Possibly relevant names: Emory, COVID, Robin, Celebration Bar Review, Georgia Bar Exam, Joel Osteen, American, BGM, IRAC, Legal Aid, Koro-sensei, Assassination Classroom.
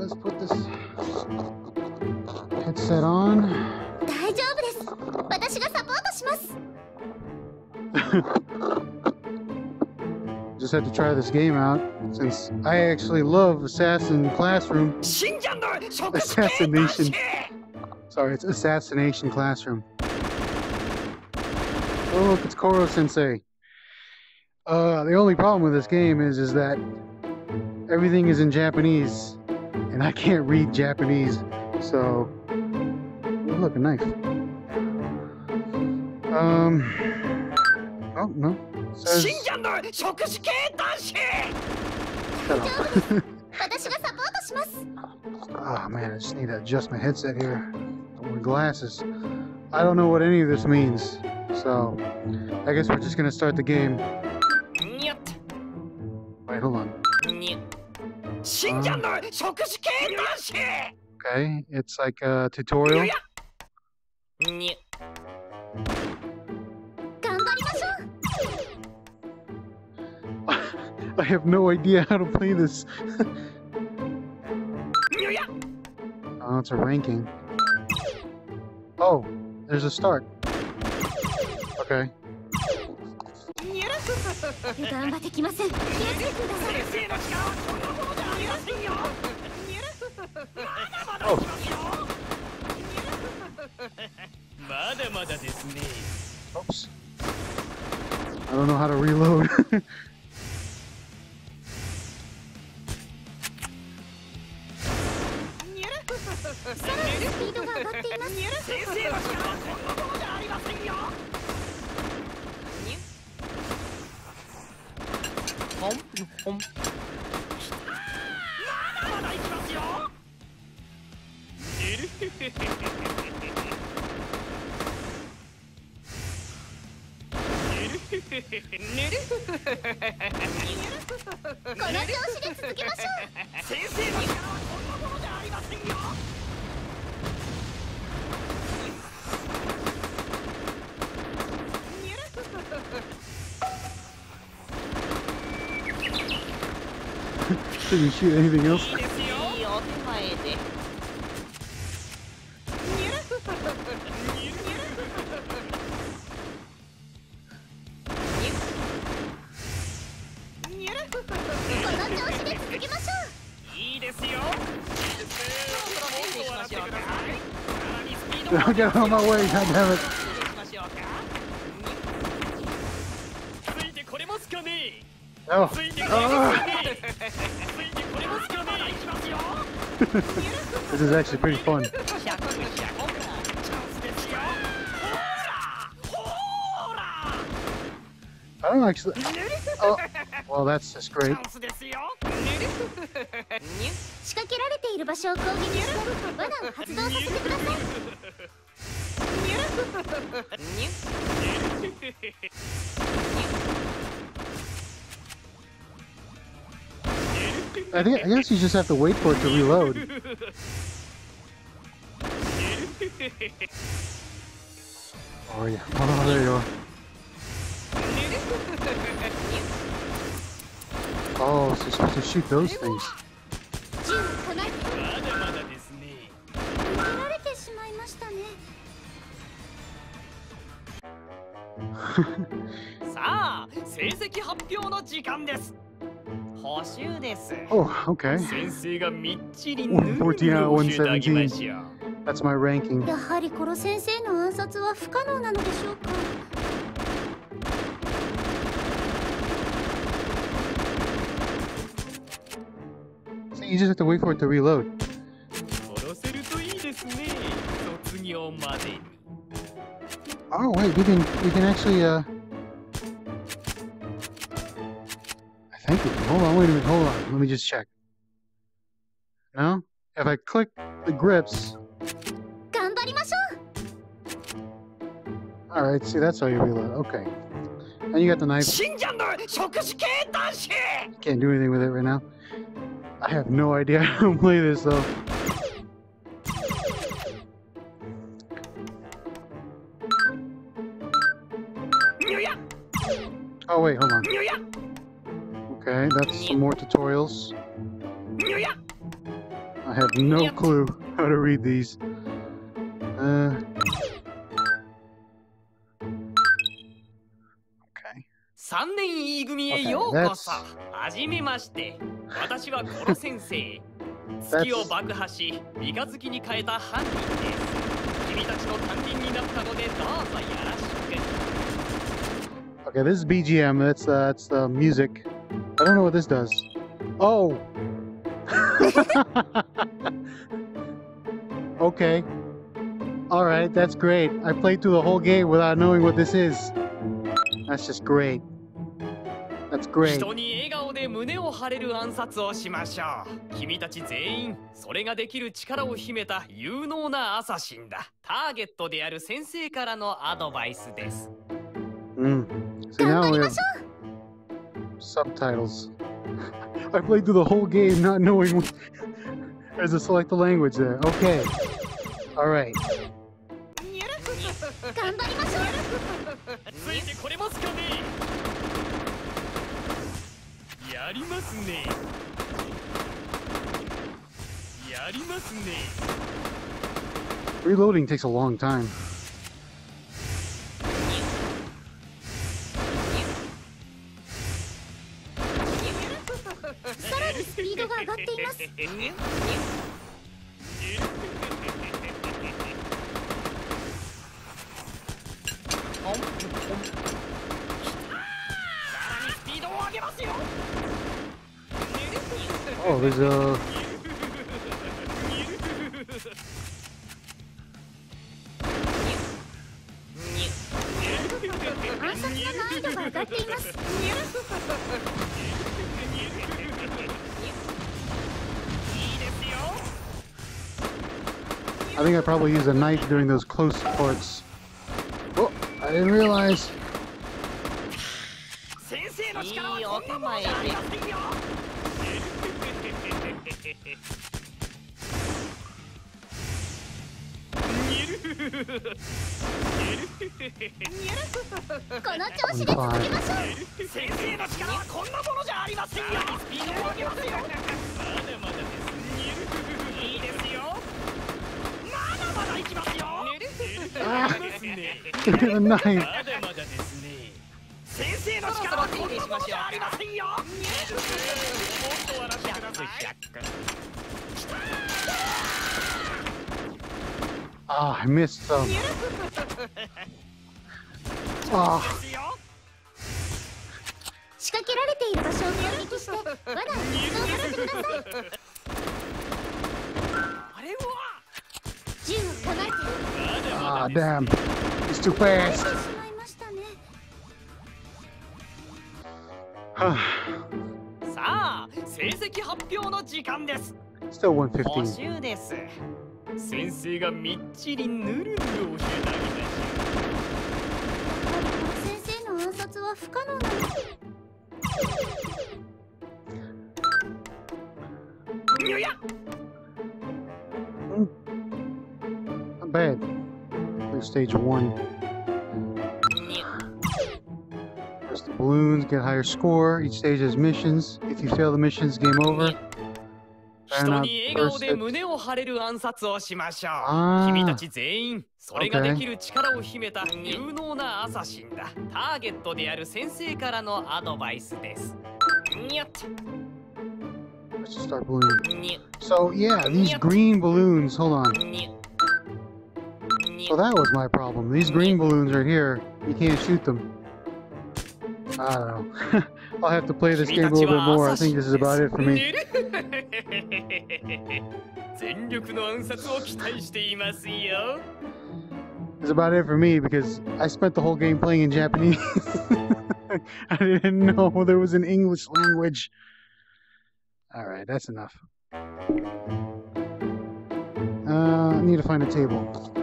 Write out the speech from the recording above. let's put this headset on. Just had to try this game out since I actually love Assassin Classroom. Assassination. Sorry, it's Assassination Classroom. Oh look, it's Koro-sensei. The only problem with this game is that everything is in Japanese, and I can't read Japanese, so... Oh, look, a knife. Oh, no. It says... Shut up. Oh, man, I just need to adjust my headset here. I wear glasses. I don't know what any of this means, so... I guess we're just gonna start the game. Wait, hold on. Okay, it's like a tutorial. I have no idea how to play this. Oh, it's a ranking. Oh, there's a start. Okay. Oh. Oops. I don't know how to reload. Did you shoot anything else? Don't get out of my way, goddammit! Oh. This is actually pretty fun. I don't actually... Oh. Well, that's just great. I guess you just have to wait for it to reload. Oh yeah. Oh, there you are. Oh, so you're supposed to shoot those things. Oh, okay. 114 out of 117. That's my ranking. See, you just have to wait for it to reload. Oh wait, we can actually Hold on, wait a minute, hold on. Let me just check. No? If I click the grips... Alright, see, that's how you reload. Okay. And you got the knife. Can't do anything with it right now. I have no idea how to play this, though. Oh, wait, hold on. Okay, that's some more tutorials. I have no clue how to read these. Okay, that's... Okay, this is BGM. That's the music. I don't know what this does. Oh! Okay. Alright, that's great. I played through the whole game without knowing what this is. That's just great. That's great. So now we have subtitles. I played through the whole game not knowing what... There's a select the language there. Okay. Alright. Reloading takes a long time. Oh, there's a... I think I probably used a knife during those close parts. Oh, I didn't realize. A knife. Ah, I missed some. Ah. Ah, damn. It's too fast. Still 115. Not bad. There's stage 1. Press the balloons, get higher score. Each stage has missions. If you fail the missions, game over. Let's just start ballooning. So yeah, these green balloons, hold on. So that was my problem. These green balloons are here. You can't shoot them. I don't know. I'll have to play this game a little bit more. I think this is about it for me. It's about it for me because I spent the whole game playing in Japanese. I didn't know there was an English language. Alright, that's enough. I need to find a table.